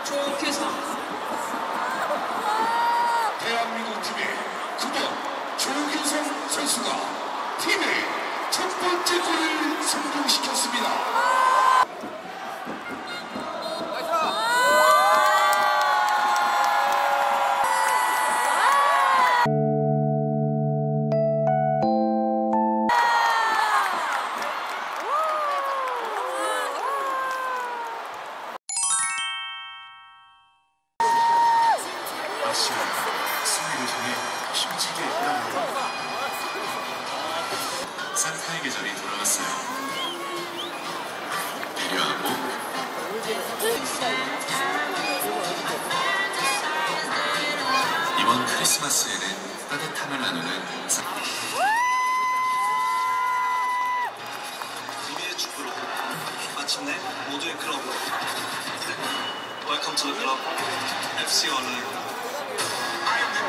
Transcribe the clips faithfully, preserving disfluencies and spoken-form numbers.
조 규성 대한민국 팀의 구 번 조규성 선수가 팀의 첫 번째 골을 성공시켰습니다. 상타의 계절이 돌아왔어요. 배려하고 이번 크리스마스에는 따뜻함을 나누는 이비의 축구로 마침내 모두의 클럽 Welcome to the club 에프씨 online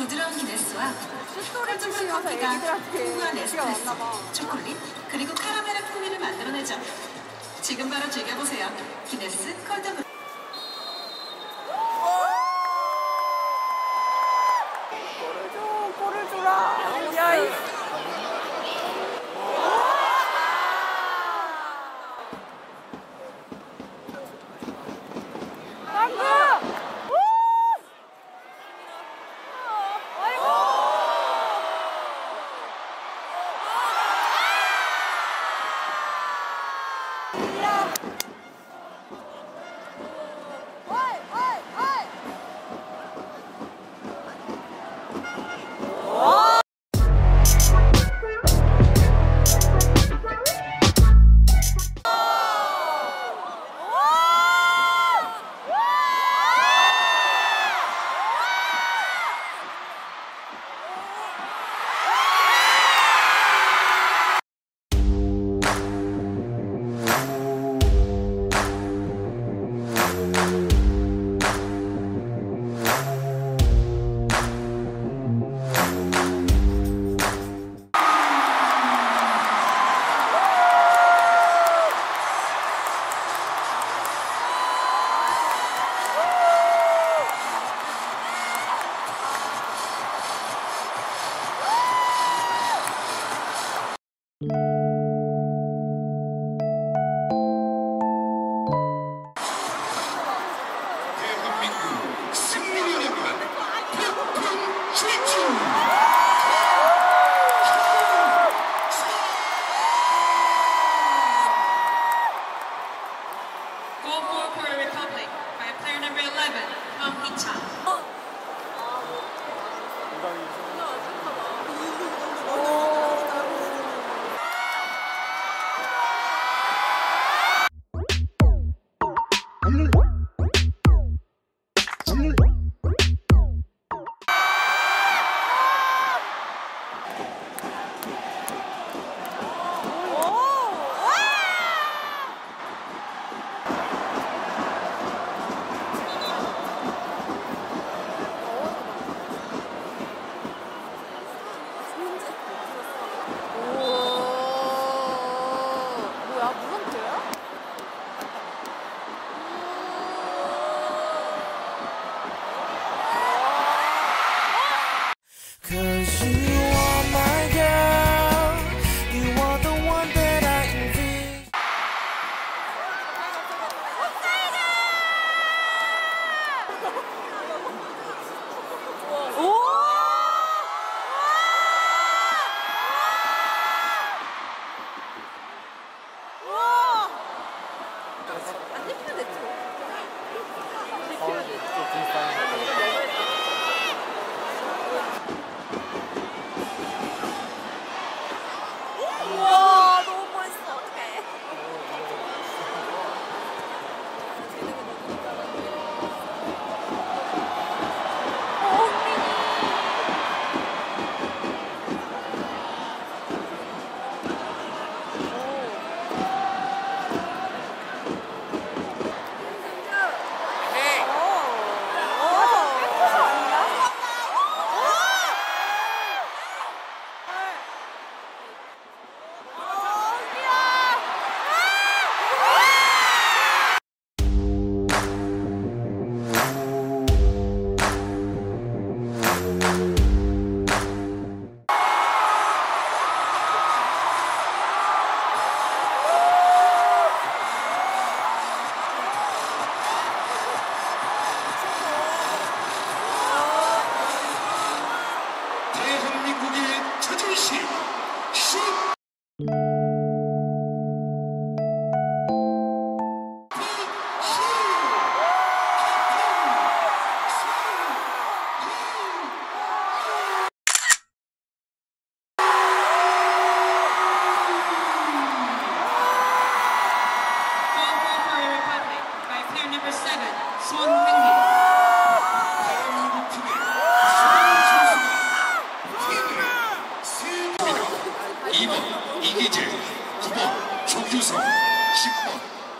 부드러운 기네스와 쫀쫀한 커피가 풍부한 에스프레소, 초콜릿, 그리고 카라멜의 풍미를 만들어내죠. 지금 바로 즐겨보세요. 기네스 콜드브루. 골을 줘, 골을 줘라. 야, 이. 남부!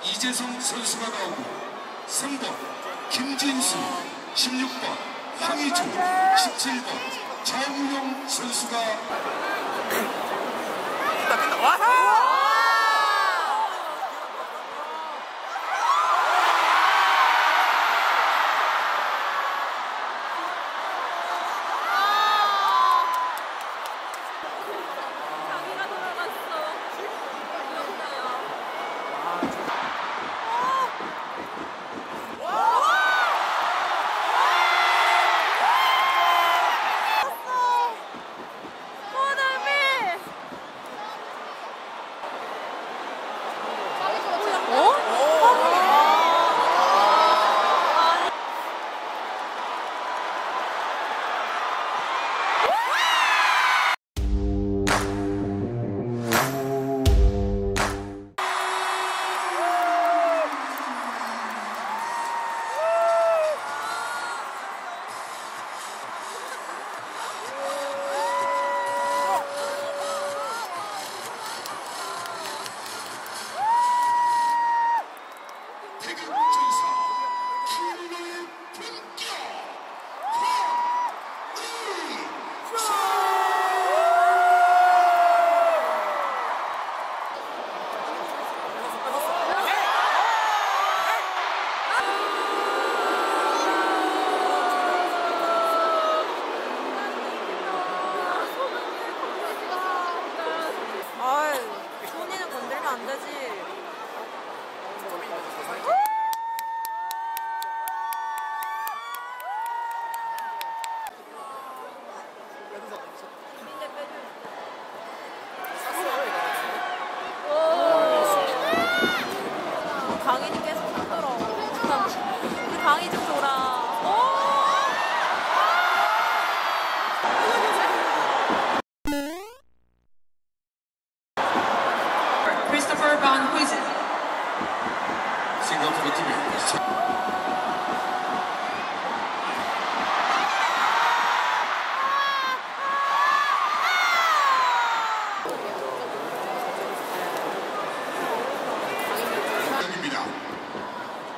이재성 선수가 나오고 삼 번 김진수 십육 번 황의조 십칠 번 장용 선수가 와!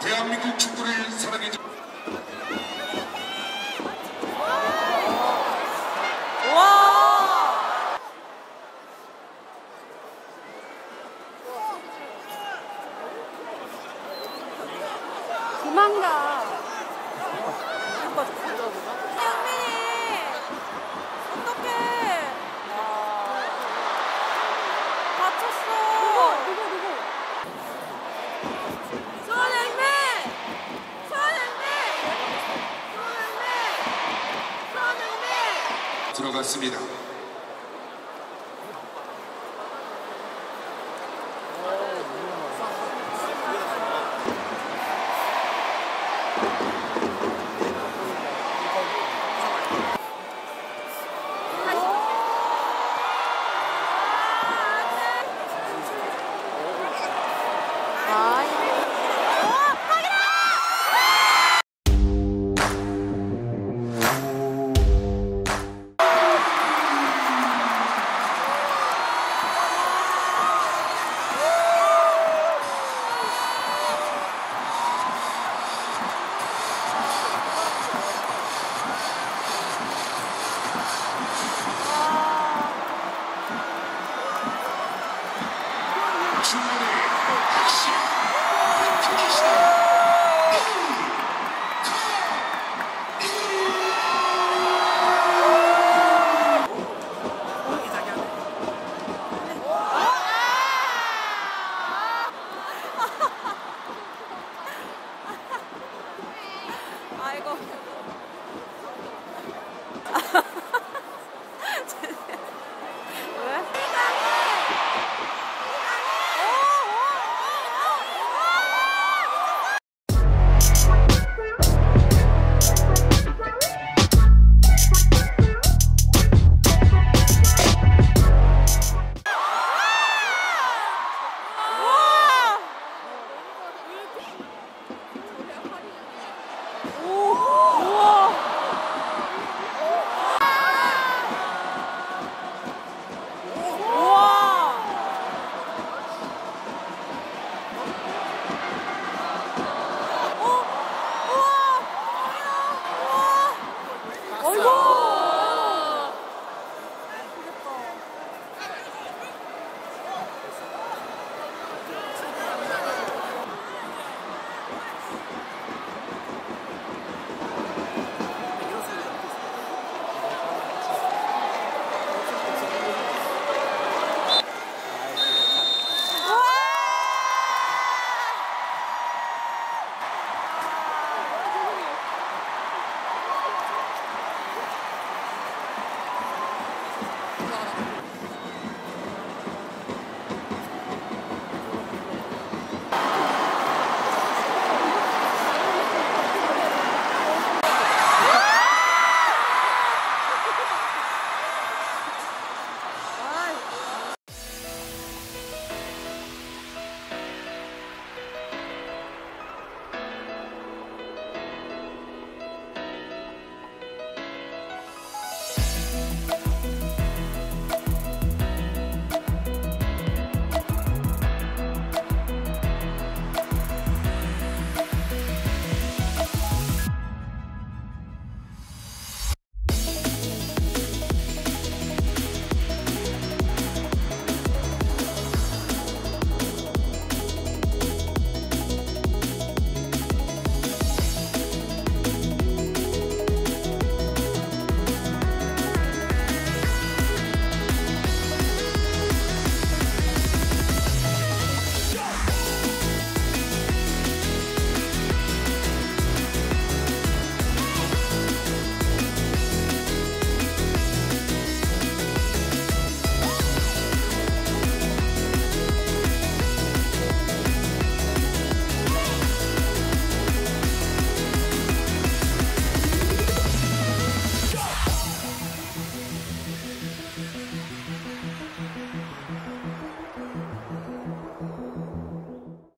대한민국 축구를 사랑해줘. 들어갔습니다.